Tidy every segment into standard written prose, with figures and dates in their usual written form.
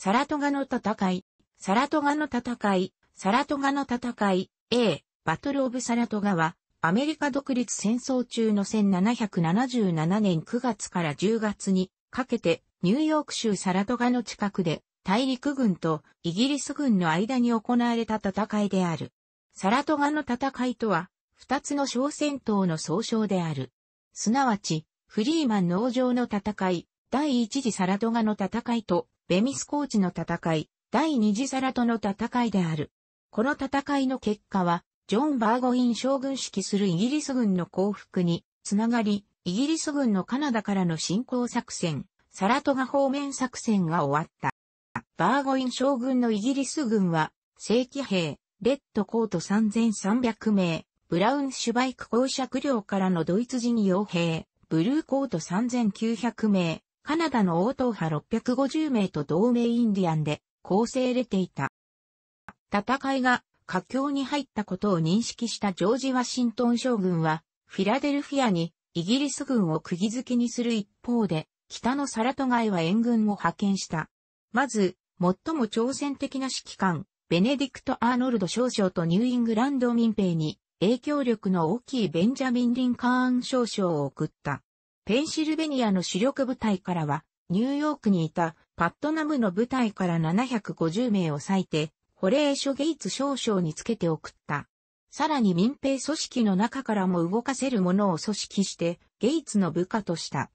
サラトガの戦い、サラトガの戦い、サラトガの戦い、A、バトルオブサラトガは、アメリカ独立戦争中の1777年9月から10月にかけて、ニューヨーク州サラトガの近くで、大陸軍とイギリス軍の間に行われた戦いである。サラトガの戦いとは、二つの小戦闘の総称である。すなわち、フリーマン農場の戦い、第一次サラトガの戦いと、ベミス高地の戦い、第二次サラトの戦いである。この戦いの結果は、ジョン・バーゴイン将軍指揮するイギリス軍の降伏につながり、イギリス軍のカナダからの侵攻作戦、サラトガ方面作戦が終わった。バーゴイン将軍のイギリス軍は、正規兵、レッドコート3300名、ブラウンシュバイク公爵領からのドイツ人傭兵、ブルーコート3900名、カナダのオートーハ650名と同盟インディアンで構成れていた。戦いが佳境に入ったことを認識したジョージ・ワシントン将軍は、フィラデルフィアにイギリス軍を釘付けにする一方で、北のサラトガへは援軍を派遣した。まず、最も挑戦的な指揮官、ベネディクト・アーノルド少将とニューイングランド民兵に、影響力の大きいベンジャミン・リンカーン少将を送った。ペンシルベニアの主力部隊からは、ニューヨークにいたパットナムの部隊から750名を割いて、ホレーショ・ゲイツ少将につけて送った。さらに民兵組織の中からも動かせるものを組織して、ゲイツの部下とした。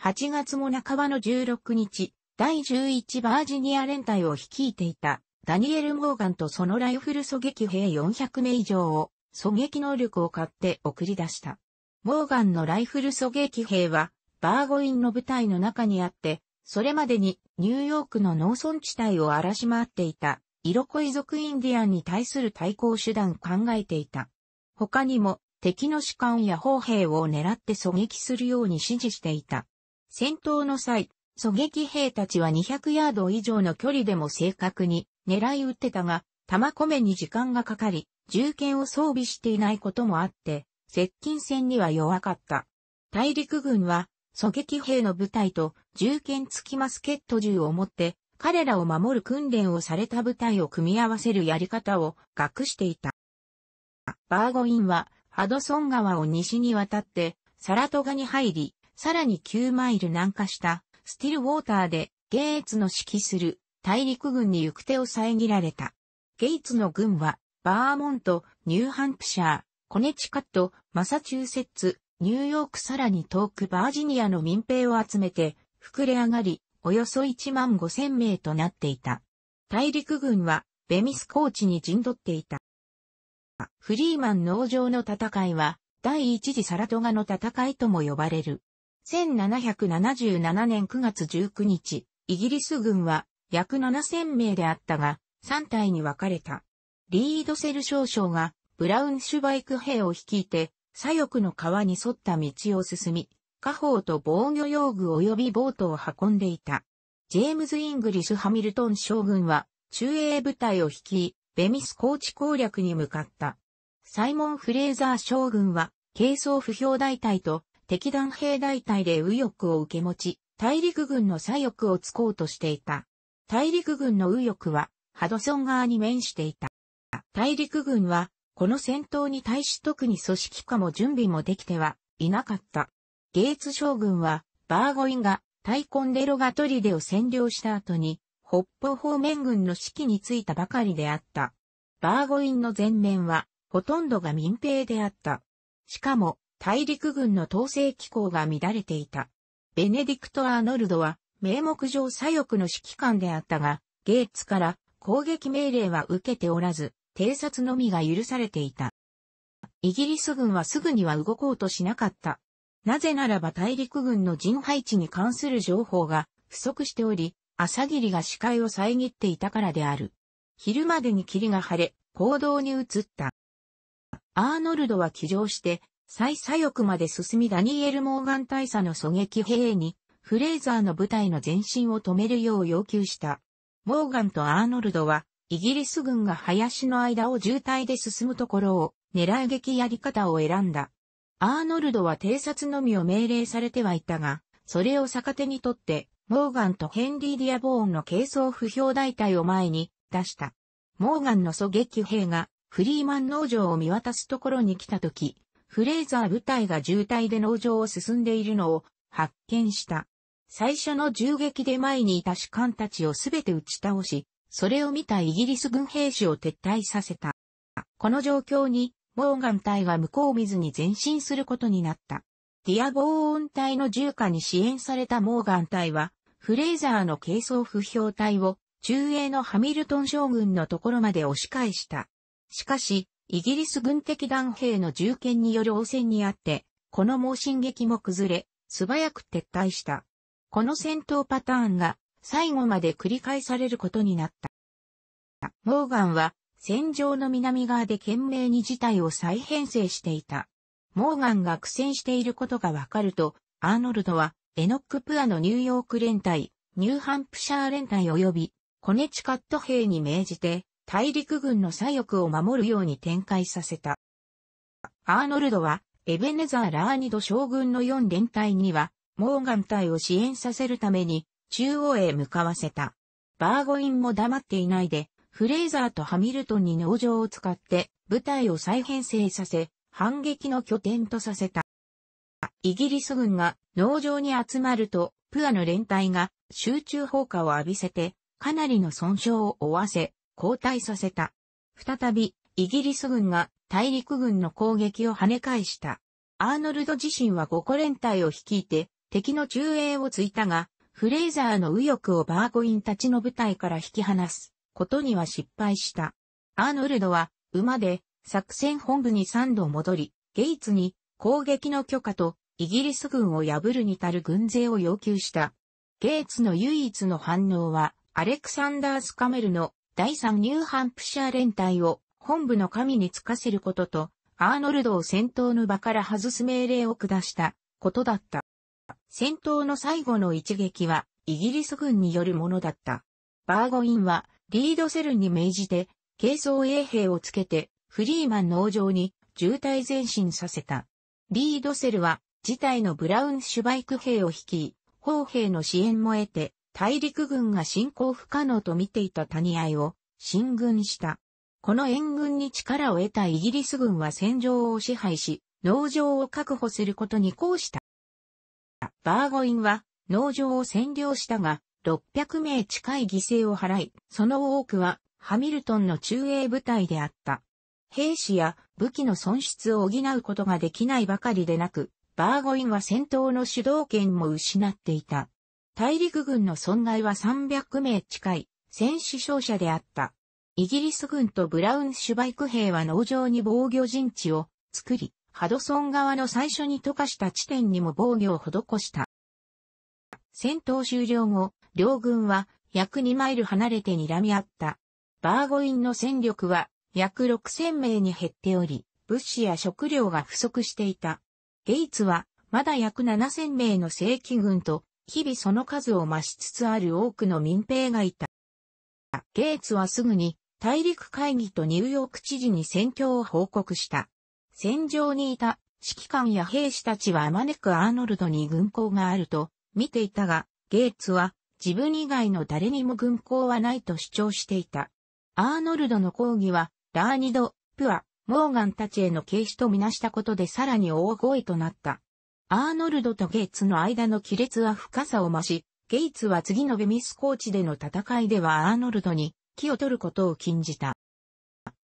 8月も半ばの16日、第11バージニア連隊を率いていた、ダニエル・モーガンとそのライフル狙撃兵400名以上を、狙撃能力を買って送り出した。モーガンのライフル狙撃兵は、バーゴインの部隊の中にあって、それまでにニューヨークの農村地帯を荒らし回っていた、イロコイ族インディアンに対する対抗手段を考えていた。他にも、敵の士官や砲兵を狙って狙撃するように指示していた。戦闘の際、狙撃兵たちは200ヤード以上の距離でも正確に狙い撃ってたが、弾込めに時間がかかり、銃剣を装備していないこともあって、接近戦には弱かった。大陸軍は、狙撃兵の部隊と銃剣付きマスケット銃を持って、彼らを守る訓練をされた部隊を組み合わせるやり方を学していた。バーゴインは、ハドソン川を西に渡って、サラトガに入り、さらに9マイル南下した、スティルウォーターで、ゲイツの指揮する大陸軍に行く手を遮られた。ゲイツの軍は、バーモント、ニューハンプシャー、コネチカット、マサチューセッツ、ニューヨークさらに遠くバージニアの民兵を集めて、膨れ上がり、およそ15000名となっていた。大陸軍は、ベミス高地に陣取っていた。フリーマン農場の戦いは、第一次サラトガの戦いとも呼ばれる。1777年9月19日、イギリス軍は、約7000名であったが、3隊に分かれた。リードセル少将がブラウンシュバイク兵を率いて左翼の川に沿った道を進み、火砲と防御用具及びボートを運んでいた。ジェームズ・イングリス・ハミルトン将軍は中英部隊を率い、ベミス高地攻略に向かった。サイモン・フレーザー将軍は軽装歩兵大隊と敵弾兵大隊で右翼を受け持ち、大陸軍の左翼を突こうとしていた。大陸軍の右翼はハドソン川に面していた。大陸軍は、この戦闘に対し特に組織化も準備もできてはいなかった。ゲイツ将軍は、バーゴインがタイコンデロガ砦を占領した後に、北方方面軍の指揮に就いたばかりであった。バーゴインの前面は、ほとんどが民兵であった。しかも、大陸軍の統制機構が乱れていた。ベネディクト・アーノルドは、名目上左翼の指揮官であったが、ゲイツから攻撃命令は受けておらず、偵察のみが許されていた。イギリス軍はすぐには動こうとしなかった。なぜならば大陸軍の陣配置に関する情報が不足しており、朝霧が視界を遮っていたからである。昼までに霧が晴れ、行動に移った。アーノルドは騎乗して、最左翼まで進みダニエル・モーガン大佐の狙撃兵に、フレーザーの部隊の前進を止めるよう要求した。モーガンとアーノルドは、イギリス軍が林の間を渋滞で進むところを狙い撃やり方を選んだ。アーノルドは偵察のみを命令されてはいたが、それを逆手にとってモーガンとヘンリー・ディアボーンの軽装不評大隊を前に出した。モーガンの狙撃兵がフリーマン農場を見渡すところに来たとき、フレーザー部隊が渋滞で農場を進んでいるのを発見した。最初の銃撃で前にいた士官たちをすべて打ち倒し、それを見たイギリス軍兵士を撤退させた。この状況に、モーガン隊が向こう見ずに前進することになった。ディアボーン隊の重火に支援されたモーガン隊は、フレーザーの軽装不評隊を中英のハミルトン将軍のところまで押し返した。しかし、イギリス軍敵団兵の銃剣による応戦にあって、この猛進撃も崩れ、素早く撤退した。この戦闘パターンが最後まで繰り返されることになった。モーガンは戦場の南側で懸命に事態を再編成していた。モーガンが苦戦していることがわかると、アーノルドはエノック・プアのニューヨーク連隊、ニューハンプシャー連隊及びコネチカット兵に命じて、大陸軍の左翼を守るように展開させた。アーノルドは、エベネザー・ラーニド将軍の4連隊には、モーガン隊を支援させるために、中央へ向かわせた。バーゴインも黙っていないで、フレーザーとハミルトンに農場を使って、部隊を再編成させ、反撃の拠点とさせた。イギリス軍が農場に集まると、プアの連隊が集中砲火を浴びせて、かなりの損傷を負わせ、後退させた。再び、イギリス軍が大陸軍の攻撃を跳ね返した。アーノルド自身は5個連隊を率いて、敵の中英を突いたが、フレーザーの右翼をバーゴインたちの部隊から引き離すことには失敗した。アーノルドは馬で作戦本部に3度戻り、ゲイツに攻撃の許可とイギリス軍を破るに足る軍勢を要求した。ゲイツの唯一の反応は、アレクサンダー・スカメルの第3ニューハンプシャー連隊を本部の神に就かせることと、アーノルドを戦闘の場から外す命令を下したことだった。戦闘の最後の一撃はイギリス軍によるものだった。バーゴインはリードセルに命じて軽装衛兵をつけてフリーマン農場に渋滞前進させた。リードセルは自隊のブラウンシュバイク兵を率い、砲兵の支援も得て大陸軍が進行不可能と見ていた谷合を進軍した。この援軍に力を得たイギリス軍は戦場を支配し、農場を確保することに功した。バーゴインは農場を占領したが600名近い犠牲を払い、その多くはハミルトンの中英部隊であった。兵士や武器の損失を補うことができないばかりでなく、バーゴインは戦闘の主導権も失っていた。大陸軍の損害は300名近い戦死傷者であった。イギリス軍とブラウンシュバイク兵は農場に防御陣地を作り、ハドソン川の最初に溶かした地点にも防御を施した。戦闘終了後、両軍は約2マイル離れて睨み合った。バーゴインの戦力は約6000名に減っており、物資や食料が不足していた。ゲイツはまだ約7000名の正規軍と、日々その数を増しつつある多くの民兵がいた。ゲイツはすぐに大陸会議とニューヨーク知事に戦況を報告した。戦場にいた指揮官や兵士たちはあまねくアーノルドに軍功があると見ていたが、ゲイツは自分以外の誰にも軍功はないと主張していた。アーノルドの抗議はラーニド、プア、モーガンたちへの軽視とみなしたことでさらに大声となった。アーノルドとゲイツの間の亀裂は深さを増し、ゲイツは次のベミス高地での戦いではアーノルドに気を取ることを禁じた。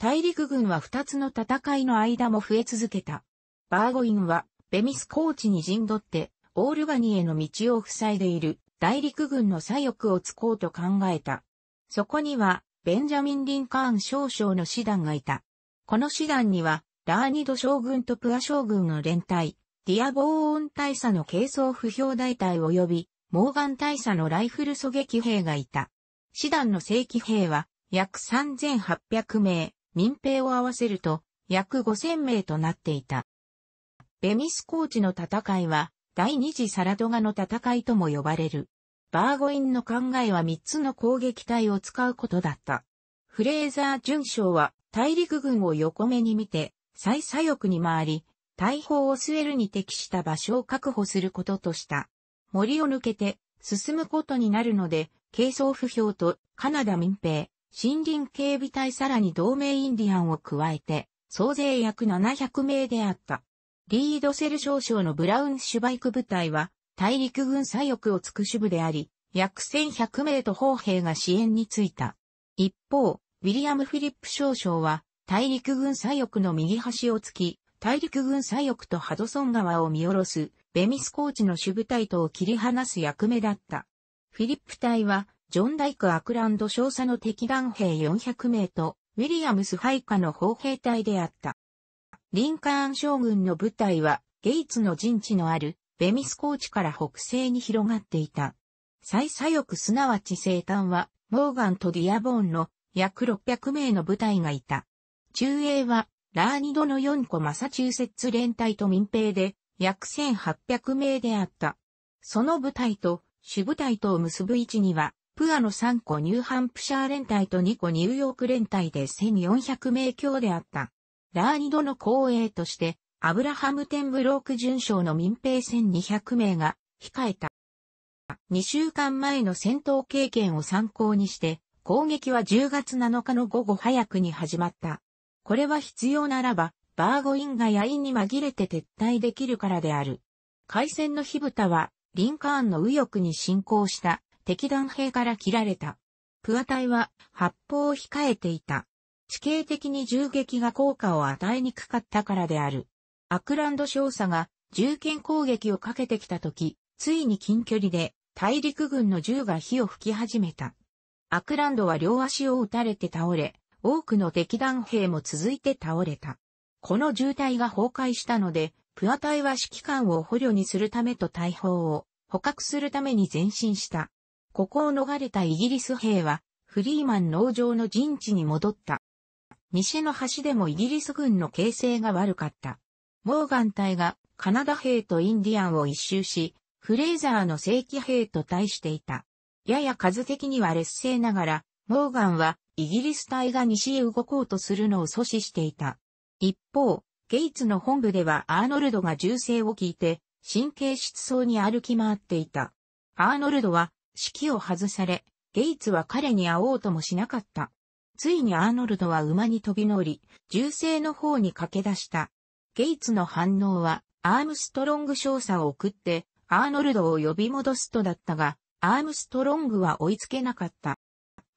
大陸軍は2つの戦いの間も増え続けた。バーゴインはベミス高地に陣取ってオールバニへの道を塞いでいる大陸軍の左翼を突こうと考えた。そこにはベンジャミン・リンカーン少将の師団がいた。この師団にはラーニド将軍とプア将軍の連隊、ディアボーン大佐の軽装不評大隊及びモーガン大佐のライフル狙撃兵がいた。師団の正規兵は約3800名。民兵を合わせると約5000名となっていた。ベミス高地の戦いは第二次サラトガの戦いとも呼ばれる。バーゴインの考えは3つの攻撃隊を使うことだった。フレーザー准将は大陸軍を横目に見て最左翼に回り、大砲を据えるに適した場所を確保することとした。森を抜けて進むことになるので、係争府表とカナダ民兵、森林警備隊さらに同盟インディアンを加えて、総勢約700名であった。リードセル少将のブラウンシュバイク部隊は、大陸軍左翼をつく支部であり、約1100名と砲兵が支援についた。一方、ウィリアム・フィリップ少将は、大陸軍左翼の右端を突き、大陸軍左翼とハドソン川を見下ろす、ベミス高地の主部隊とを切り離す役目だった。フィリップ隊は、ジョン・ダイク・アクランド少佐の敵団兵400名と、ウィリアムス配下の砲兵隊であった。リンカーン将軍の部隊は、ゲイツの陣地のある、ベミス高地から北西に広がっていた。最左翼すなわち西端は、モーガンとディアボーンの約600名の部隊がいた。中衛は、ラーニドの4個マサチューセッツ連隊と民兵で、約1800名であった。その部隊と、主部隊とを結ぶ位置には、プアの3個ニューハンプシャー連隊と2個ニューヨーク連隊で1400名強であった。ラーニドの後衛として、アブラハム・テンブローク准将の民兵1200名が控えた。2週間前の戦闘経験を参考にして、攻撃は10月7日の午後早くに始まった。これは必要ならば、バーゴインが野因に紛れて撤退できるからである。開戦の火蓋は、リンカーンの右翼に侵攻した敵団兵から切られた。プア隊は発砲を控えていた。地形的に銃撃が効果を与えにくかったからである。アクランド少佐が銃剣攻撃をかけてきたとき、ついに近距離で大陸軍の銃が火を吹き始めた。アクランドは両足を撃たれて倒れ、多くの敵団兵も続いて倒れた。この銃隊が崩壊したので、プア隊は指揮官を捕虜にするためと大砲を捕獲するために前進した。ここを逃れたイギリス兵は、フリーマン農場の陣地に戻った。西の端でもイギリス軍の形勢が悪かった。モーガン隊がカナダ兵とインディアンを一蹴し、フレーザーの正規兵と対していた。やや数的には劣勢ながら、モーガンはイギリス隊が西へ動こうとするのを阻止していた。一方、ゲイツの本部ではアーノルドが銃声を聞いて、神経質そうに歩き回っていた。アーノルドは指揮を外され、ゲイツは彼に会おうともしなかった。ついにアーノルドは馬に飛び乗り、銃声の方に駆け出した。ゲイツの反応は、アームストロング少佐を送って、アーノルドを呼び戻すとだったが、アームストロングは追いつけなかった。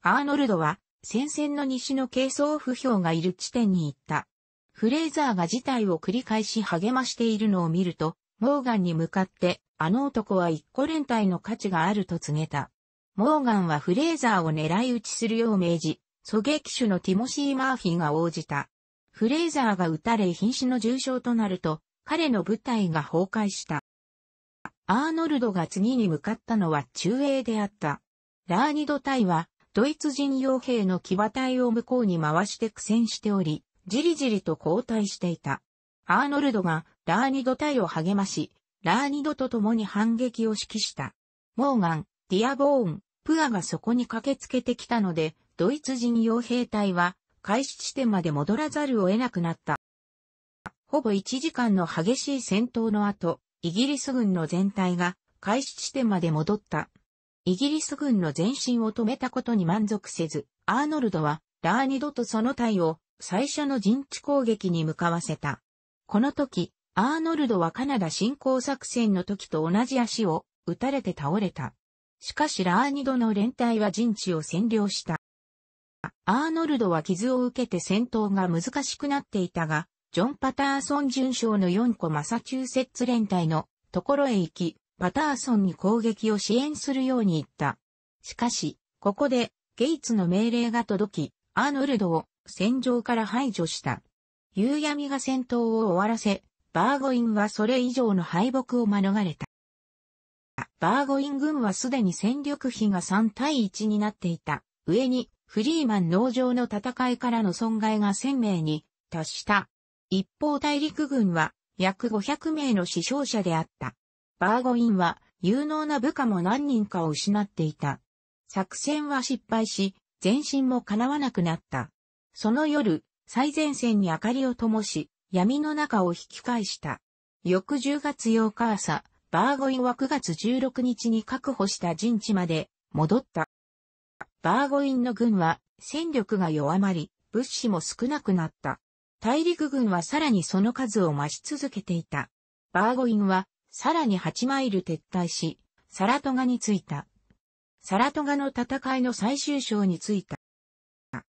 アーノルドは、戦線の西の係争府兵がいる地点に行った。フレーザーが事態を繰り返し励ましているのを見ると、モーガンに向かって、あの男は一個連隊の価値があると告げた。モーガンはフレーザーを狙い撃ちするよう命じ、狙撃手のティモシー・マーフィーが応じた。フレーザーが撃たれ瀕死の重傷となると、彼の部隊が崩壊した。アーノルドが次に向かったのは中衛であった。ラーニド隊は、ドイツ人傭兵の騎馬隊を向こうに回して苦戦しており、じりじりと後退していた。アーノルドがラーニド隊を励まし、ラーニドと共に反撃を指揮した。モーガン、ディアボーン、プアがそこに駆けつけてきたので、ドイツ人傭兵隊は開始地点まで戻らざるを得なくなった。ほぼ1時間の激しい戦闘の後、イギリス軍の全体が開始地点まで戻った。イギリス軍の前進を止めたことに満足せず、アーノルドはラーニドとその隊を最初の陣地攻撃に向かわせた。この時、アーノルドはカナダ侵攻作戦の時と同じ足を撃たれて倒れた。しかしラーニドの連隊は陣地を占領した。アーノルドは傷を受けて戦闘が難しくなっていたが、ジョン・パターソン准将の4個マサチューセッツ連隊のところへ行き、パターソンに攻撃を支援するように言った。しかし、ここでゲイツの命令が届き、アーノルドを戦場から排除した。夕闇が戦闘を終わらせ、バーゴインはそれ以上の敗北を免れた。バーゴイン軍はすでに戦力比が3対1になっていた。上に、フリーマン農場の戦いからの損害が1000名に達した。一方大陸軍は約500名の死傷者であった。バーゴインは有能な部下も何人かを失っていた。作戦は失敗し、前進も叶わなくなった。その夜、最前線に明かりを灯し、闇の中を引き返した。翌10月8日朝、バーゴインは9月16日に確保した陣地まで戻った。バーゴインの軍は戦力が弱まり、物資も少なくなった。大陸軍はさらにその数を増し続けていた。バーゴインはさらに8マイル撤退し、サラトガに着いた。サラトガの戦いの最終章に着いた。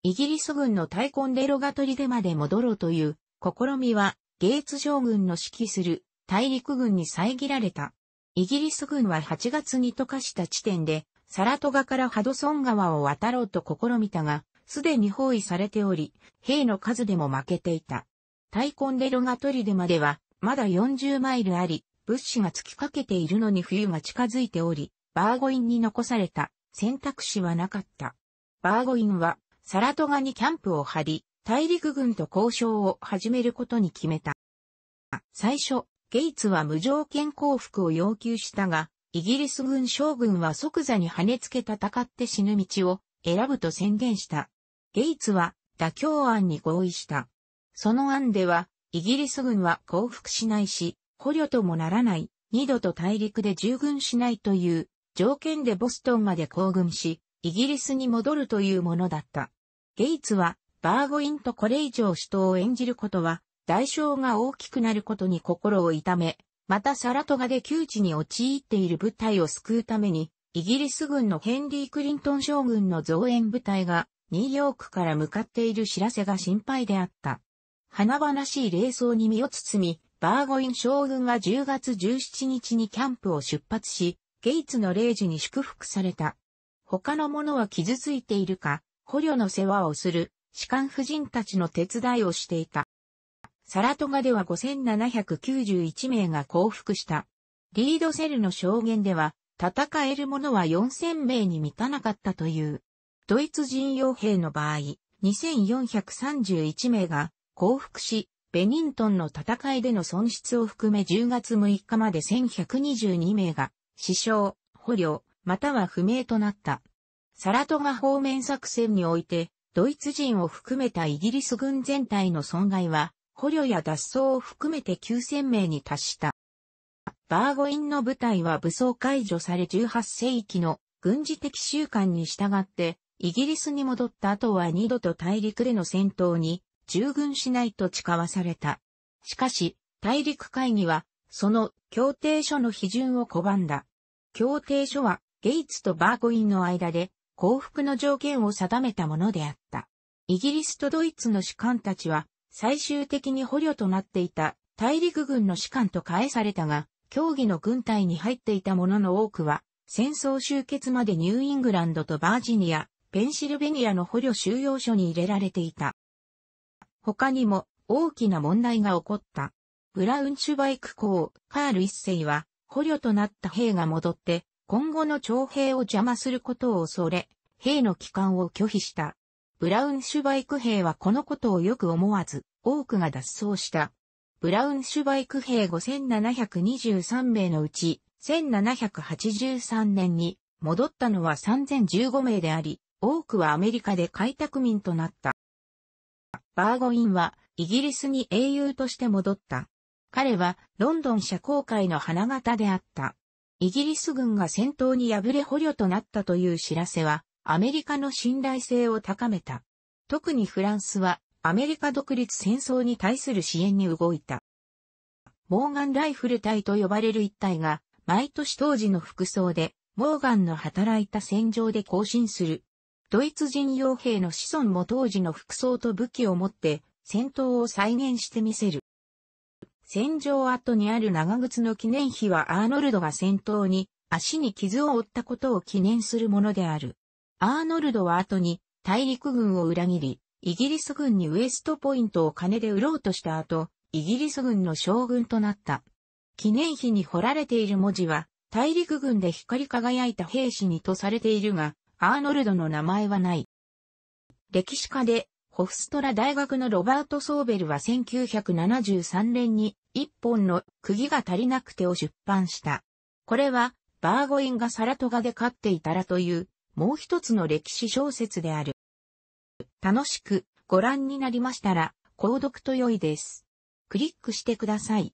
イギリス軍の対コンデロガ砦まで戻ろうという試みはゲーツ将軍の指揮する大陸軍に遮られた。イギリス軍は8月に溶かした地点でサラトガからハドソン川を渡ろうと試みたが、すでに包囲されており、兵の数でも負けていた。対コンデロガ砦まではまだ40マイルあり、物資が尽きかけているのに冬が近づいており、バーゴインに残された選択肢はなかった。バーゴインはサラトガにキャンプを張り、大陸軍と交渉を始めることに決めた。最初、ゲイツは無条件降伏を要求したが、イギリス軍将軍は即座に跳ねつけ戦って死ぬ道を選ぶと宣言した。ゲイツは妥協案に合意した。その案では、イギリス軍は降伏しないし、捕虜ともならない、二度と大陸で従軍しないという条件でボストンまで行軍し、イギリスに戻るというものだった。ゲイツは、バーゴインとこれ以上死闘を演じることは、代償が大きくなることに心を痛め、またサラトガで窮地に陥っている部隊を救うために、イギリス軍のヘンリー・クリントン将軍の増援部隊が、ニューヨークから向かっている知らせが心配であった。華々しい礼装に身を包み、バーゴイン将軍は10月17日にキャンプを出発し、ゲイツの礼時に祝福された。他の者は傷ついているか、捕虜の世話をする、士官夫人たちの手伝いをしていた。サラトガでは5791名が降伏した。リードセルの証言では、戦える者は4000名に満たなかったという。ドイツ人傭兵の場合、2431名が降伏し、ベニントンの戦いでの損失を含め10月6日まで1122名が死傷、捕虜、または不明となった。サラトガ方面作戦において、ドイツ人を含めたイギリス軍全体の損害は、捕虜や脱走を含めて9000名に達した。バーゴインの部隊は武装解除され18世紀の軍事的習慣に従って、イギリスに戻った後は二度と大陸での戦闘に従軍しないと誓わされた。しかし、大陸会議は、その協定書の批准を拒んだ。協定書は、ゲイツとバーゴインの間で、降伏の条件を定めたものであった。イギリスとドイツの士官たちは、最終的に捕虜となっていた大陸軍の士官と返されたが、協議の軍隊に入っていた者の多くは、戦争終結までニューイングランドとバージニア、ペンシルベニアの捕虜収容所に入れられていた。他にも大きな問題が起こった。ブラウンシュバイク公、カール一世は、捕虜となった兵が戻って、今後の徴兵を邪魔することを恐れ、兵の帰還を拒否した。ブラウンシュバイク兵はこのことをよく思わず、多くが脱走した。ブラウンシュバイク兵5723名のうち、1783年に戻ったのは3015名であり、多くはアメリカで開拓民となった。バーゴインはイギリスに英雄として戻った。彼はロンドン社交界の花形であった。イギリス軍が戦闘に敗れ捕虜となったという知らせは、アメリカの信頼性を高めた。特にフランスは、アメリカ独立戦争に対する支援に動いた。モーガンライフル隊と呼ばれる一隊が、毎年当時の服装で、モーガンの働いた戦場で行進する。ドイツ人傭兵の子孫も当時の服装と武器を持って、戦闘を再現してみせる。戦場跡にある長靴の記念碑はアーノルドが戦闘に足に傷を負ったことを記念するものである。アーノルドは後に大陸軍を裏切り、イギリス軍にウエストポイントを金で売ろうとした後、イギリス軍の将軍となった。記念碑に彫られている文字は大陸軍で光り輝いた兵士にとされているが、アーノルドの名前はない。歴史家でホフストラ大学のロバート・ソーベルは1973年に一本の釘が足りなくてを出版した。これはバーゴインがサラトガで勝っていたらというもう一つの歴史小説である。楽しくご覧になりましたら購読と良いです。クリックしてください。